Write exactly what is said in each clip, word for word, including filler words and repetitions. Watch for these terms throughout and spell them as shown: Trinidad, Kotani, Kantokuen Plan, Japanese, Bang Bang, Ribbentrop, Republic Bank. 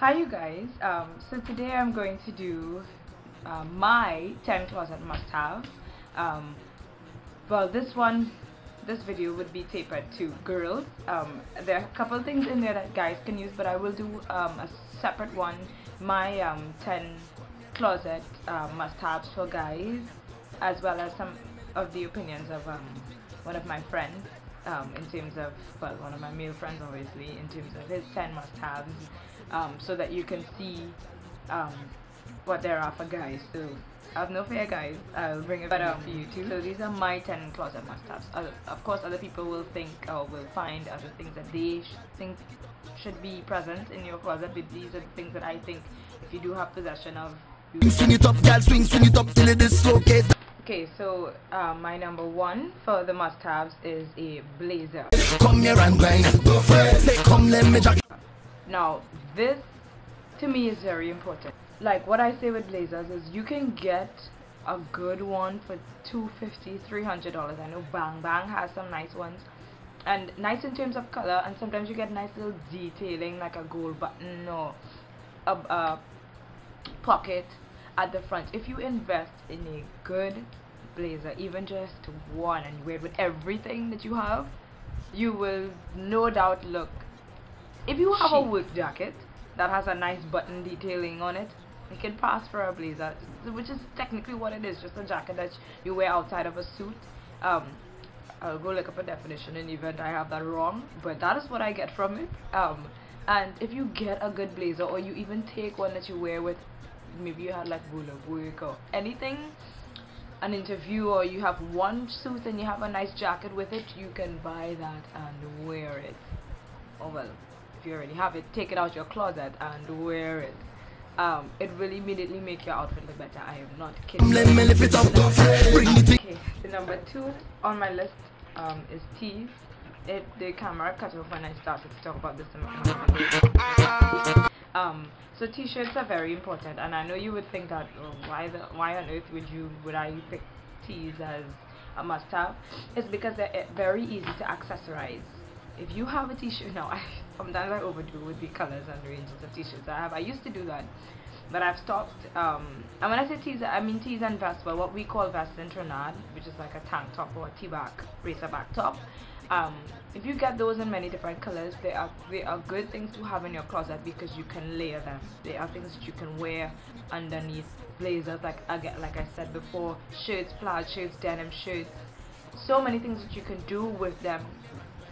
Hi you guys, um, so today I'm going to do uh, my ten thousand must-haves. Um, well, this one, this video would be tapered to girls. Um, there are a couple things in there that guys can use, but I will do um, a separate one, my um, ten closet uh, must-haves for guys, as well as some of the opinions of um, one of my friends. Um, in terms of, well, one of my male friends obviously, in terms of his ten must-haves, um, so that you can see um, what there are for guys. So I have no fear guys, I'll bring it up for you too. So these are my ten closet must-haves. Uh, of course other people will think or will find other things that they sh think should be present in your closet, but these are the things that I think if you do have possession of, you swing it up, girl, swing, swing it up till it is okay. Okay, so uh, my number one for the must-haves is a blazer. Come here and grind. Go first. Come, let me jack. Now, this to me is very important. Like what I say with blazers is you can get a good one for two hundred fifty dollars, three hundred dollars. I know Bang Bang has some nice ones, and nice in terms of color. And sometimes you get nice little detailing, like a gold button or a, a pocket at the front. If you invest in a good blazer, even just one, and you wear it with everything that you have, you will no doubt look. If you have Sheet. a work jacket that has a nice button detailing on it, it can pass for a blazer, which is technically what it is, just a jacket that you wear outside of a suit. Um, I'll go look up a definition in the event I have that wrong, but that is what I get from it. Um, and if you get a good blazer, or you even take one that you wear with, maybe you had like goal of work or anything, an interview, or you have one suit and you have a nice jacket with it, you can buy that and wear it. Or well, if you already have it, take it out your closet and wear it. Um, it will immediately make your outfit look better. I am not kidding. Okay, the number two on my list um, is teeth. It, the camera cut off when I started to talk about this in my camera. Um, so t-shirts are very important, and I know you would think that, oh, why the why on earth would you would I pick tees as a must-have? It's because they're very easy to accessorize. If you have a t-shirt now, I sometimes I overdo with the colors and ranges of t-shirts I have. I used to do that, but I've stopped. Um, and when I say tees, I mean tees and vests, well, what we call vests in Trinidad, which is like a tank top or a T-back, racer back top. Um, if you get those in many different colors, they are they are good things to have in your closet because you can layer them. They are things that you can wear underneath blazers, like I get, like I said before, shirts, plaid shirts, denim shirts. So many things that you can do with them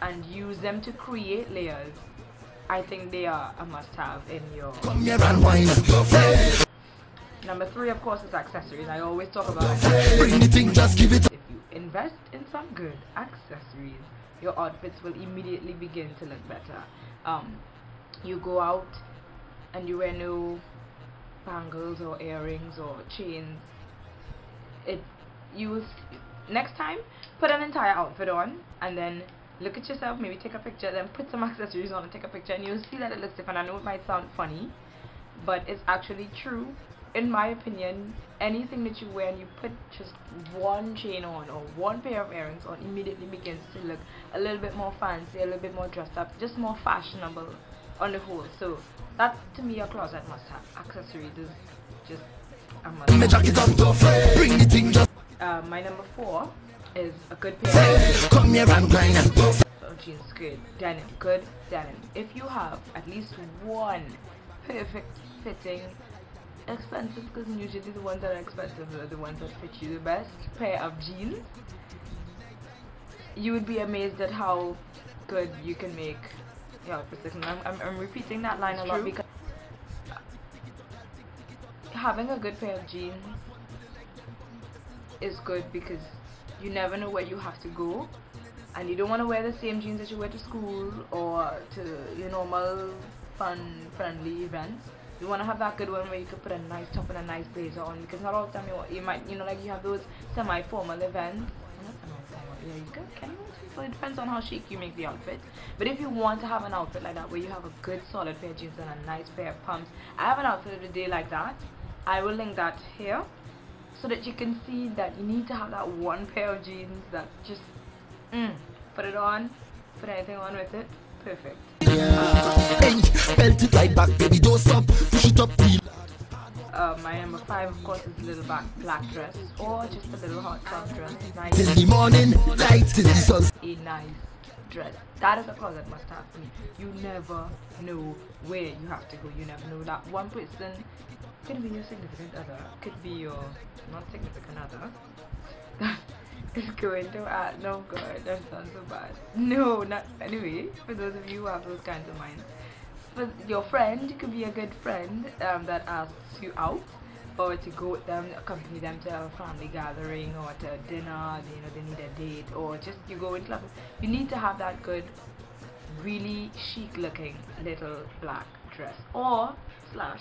and use them to create layers. I think they are a must-have in your. Number three, of course, is accessories. I always talk about accessories. Bring the thing, just give it. If you invest in some good accessories, your outfits will immediately begin to look better. Um, you go out and you wear no bangles or earrings or chains. It you next time put an entire outfit on and then look at yourself. Maybe take a picture, then put some accessories on and take a picture, and you'll see that it looks different. I know it might sound funny, but it's actually true. In my opinion, anything that you wear and you put just one chain on or one pair of earrings on immediately begins to look a little bit more fancy, a little bit more dressed up, just more fashionable on the whole. So that to me, a closet must have. Accessories is just a must. Uh, my number four is a good pair of jeans, good denim, good denim. If you have at least one perfect fitting, expensive, because usually the ones that are expensive are the ones that fit you the best, pair of jeans, you would be amazed at how good you can make your outfits. I'm, I'm, I'm repeating that line it's a lot true. Because having a good pair of jeans is good because you never know where you have to go, and you don't want to wear the same jeans that you wear to school or to your normal fun friendly events. You want to have that good one where you could put a nice top and a nice blazer on, because not all the time you, want, you might, you know, like you have those semi-formal events. Yeah, you can, can you? So it depends on how chic you make the outfit. But if you want to have an outfit like that where you have a good solid pair of jeans and a nice pair of pumps, I have an outfit of the day like that. I will link that here so that you can see that you need to have that one pair of jeans that just mm, put it on, put anything on with it, perfect. Um, my number five, of course, is a little black, black dress, or just a little hot top dress. Nice. Till the morning, light till the sun. A nice dress. That is a call that must happen. You never know where you have to go. You never know that one person could be your significant other, could be your non-significant other. It's going to add, no god, that sounds so bad. No, not anyway. For those of you who have those kinds of minds, but your friend could be a good friend um, that asks you out, or to go with them, accompany them to a family gathering or to a dinner. You know, they need a date, or just you go in club. You need to have that good, really chic-looking little black dress or slash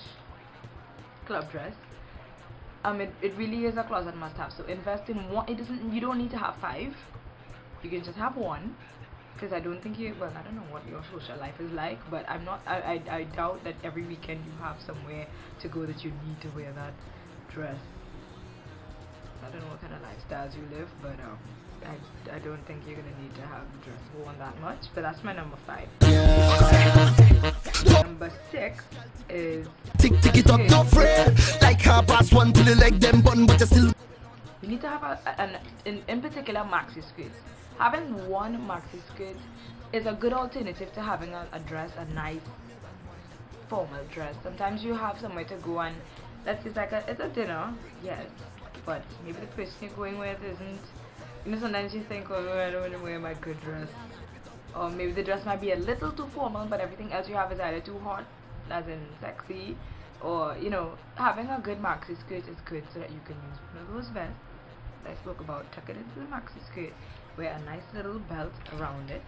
club dress. Um, it, it really is a closet must-have. So invest in one. It doesn't. You don't need to have five. You can just have one. Because I don't think you. Well, I don't know what your social life is like, but I'm not. I, I I doubt that every weekend you have somewhere to go that you need to wear that dress. I don't know what kind of lifestyles you live, but um, I I don't think you're gonna need to have the dress worn that much. But that's my number five. Yeah. Number six is. Tick tick it up, no friend. Like half past one till you like them bun, but you still. You need to have a, an in in particular maxi skirt. Having one maxi skirt is a good alternative to having a, a dress, a nice formal dress. Sometimes you have somewhere to go and let's say it's like a, it's a dinner, yes, but maybe the person you're going with isn't, you know, sometimes you think, oh, I don't want to wear my good dress, or maybe the dress might be a little too formal, but everything else you have is either too hot, as in sexy, or, you know, having a good maxi skirt is good so that you can use one of those vests I spoke about, tuck it into the maxi skirt, wear a nice little belt around it,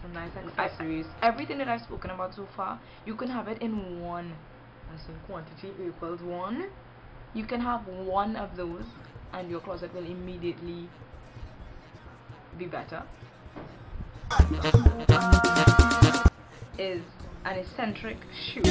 some nice accessories. I, everything that I've spoken about so far, you can have it in one, as in quantity equals one. You can have one of those and your closet will immediately be better. Is an eccentric shoe.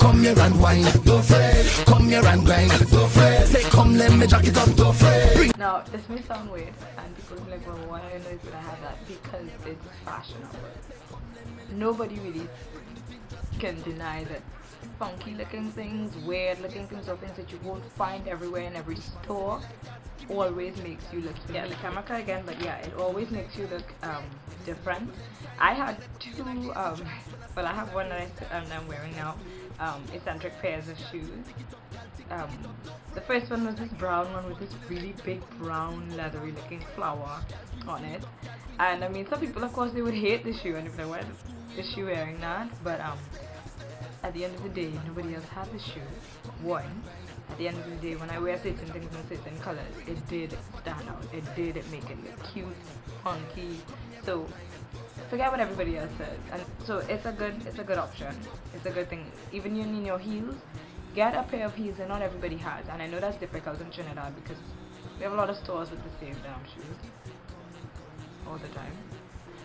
Come here and wine, don't fret. Come here and grind, don't fret. Say come let me jack it up, don't fret. Now this may sound weird and people will be like, well, why do you know it's gonna have that? Because it's fashionable. Nobody really can deny that funky looking things, weird looking things, or things that you won't find everywhere in every store always makes you look, yeah, the camera again, but yeah, it always makes you look um, different. I had two, um, well I have one that I, um, I'm wearing now, um, eccentric pairs of shoes. Um, the first one was this brown one with this really big brown leathery looking flower on it, and I mean some people of course they would hate the shoe and if they wanted the shoe wearing that, but um, at the end of the day, nobody else had the shoe. One, at the end of the day, when I wear certain things in certain colors, it did stand out. It did make it look cute, funky. So forget what everybody else says. And so it's a good, it's a good option. It's a good thing. Even you need your heels. Get a pair of heels that not everybody has. And I know that's difficult in Trinidad because we have a lot of stores with the same damn shoes all the time.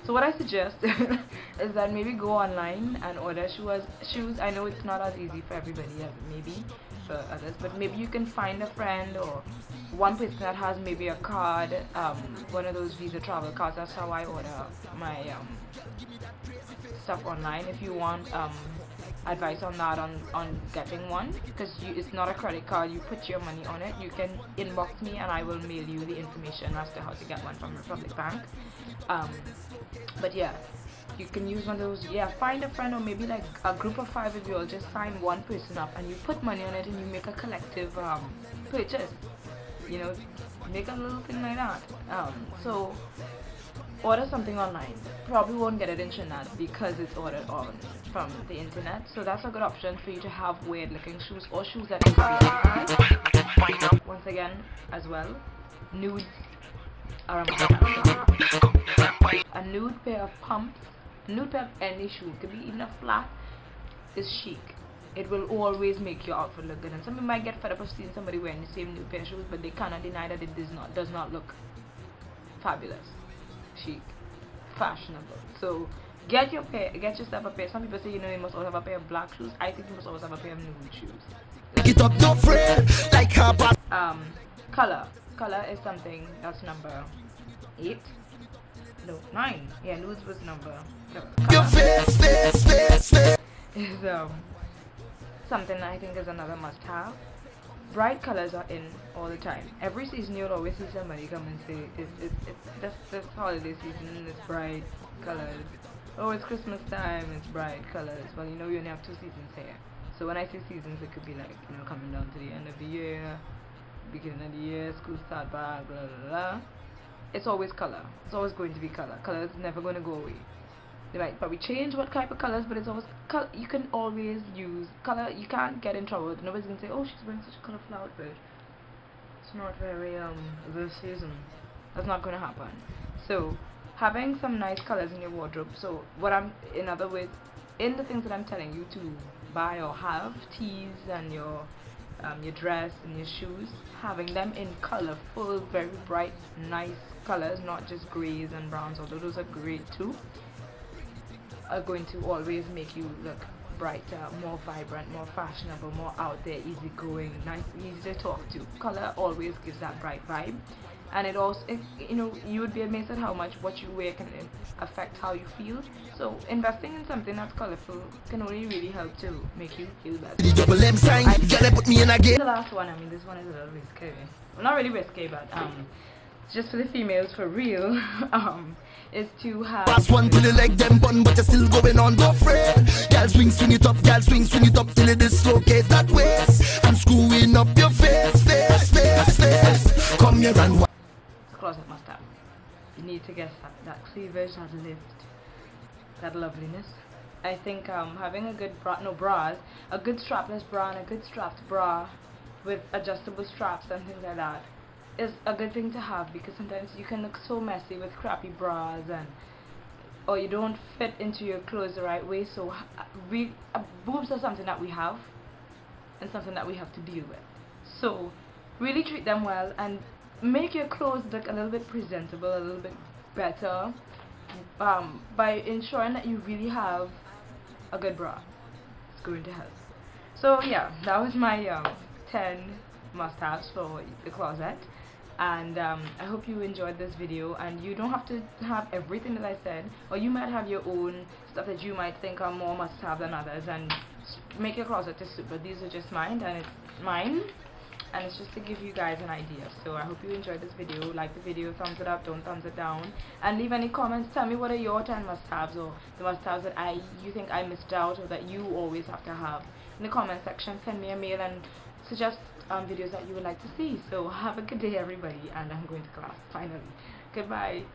So what I suggest is that maybe go online and order shoes. Shoes. I know it's not as easy for everybody as maybe for others, but maybe you can find a friend or one person that has maybe a card, um, one of those Visa travel cards. That's how I order my um, stuff online. If you want um, advice on that, on on getting one, because it's not a credit card. You put your money on it. You can inbox me and I will mail you the information as to how to get one from Republic Bank. Um, But yeah, you can use one of those. Yeah, find a friend or maybe like a group of five of you all. Just find one person up and you put money on it and you make a collective um, purchase. You know, make a little thing like that. Um, so order something online. Probably won't get it in Trinidad because it's ordered on from the internet. So that's a good option for you to have weird looking shoes or shoes that are once again as well. Nudes are a A nude pair of pumps, a nude pair of any shoe, it could be even a flat, is chic. It will always make your outfit look good. And some people might get fed up of seeing somebody wearing the same nude pair of shoes, but they cannot deny that it does not does not look fabulous, chic, fashionable. So get your pair, get yourself a pair. Some people say, you know, you must always have a pair of black shoes. I think you must always have a pair of nude shoes. Um, color, color is something that's number eight? No, nine. Yeah, Luz was number seven. Is um something that I think is another must-have. Bright colors are in all the time. Every season you'll always see somebody come and say, it's it's it's that's this holiday season, it's bright colors. Oh, it's Christmas time, it's bright colors. Well, you know we only have two seasons here. So when I say seasons, it could be like, you know, coming down to the end of the year, beginning of the year, school start back, blah blah blah. It's always color. It's always going to be color. Color is never going to go away. They might probably change what type of colors, but it's always color. You can always use color. You can't get in trouble. Nobody's gonna say, "Oh, she's wearing such a colorful outfit. It's not very um this season." That's not gonna happen. So having some nice colors in your wardrobe. So what I'm, in other words, in the things that I'm telling you to buy or have, tees and your Um, your dress and your shoes, having them in colorful, very bright, nice colors, not just grays and browns, although those are great too, are going to always make you look brighter, more vibrant, more fashionable, more out there, easygoing, nice, easy to talk to. Color always gives that bright vibe, and it also, it, you know, you would be amazed at how much what you wear can affect how you feel. So investing in something that's colorful can only really help to make you feel better. I, the last one, I mean, this one is a little risky. Well, not really risky, but um, just for the females, for real, um, is to have. Pass one till you like them bun, but you're still going on the friend. Girl swing, swing it up, girl swing, swing it up till it dislocate that waist. I'm screwing up your face, face, face, face. Come here and. Closet must have. You need to get that, that cleavage, that lift, that loveliness. I think um, having a good bra, no bras, a good strapless bra and a good strapped bra with adjustable straps and things like that is a good thing to have, because sometimes you can look so messy with crappy bras and or you don't fit into your clothes the right way. So we, uh, boobs are something that we have and something that we have to deal with. So really treat them well and make your clothes look a little bit presentable, a little bit better, um, by ensuring that you really have a good bra. It's going to help. So yeah, that was my um, ten must-haves for the closet, and um, I hope you enjoyed this video. And you don't have to have everything that I said, or you might have your own stuff that you might think are more must-have than others, and make your closet to suit. But these are just mine, and it's mine. And it's just to give you guys an idea. So I hope you enjoyed this video. Like the video, thumbs it up, don't thumbs it down, and leave any comments. Tell me what are your ten must-haves, or the must-haves that I you think I missed out, or that you always have to have. In the comment section, send me a mail and suggest um, videos that you would like to see. So have a good day, everybody, and I'm going to class finally. Goodbye.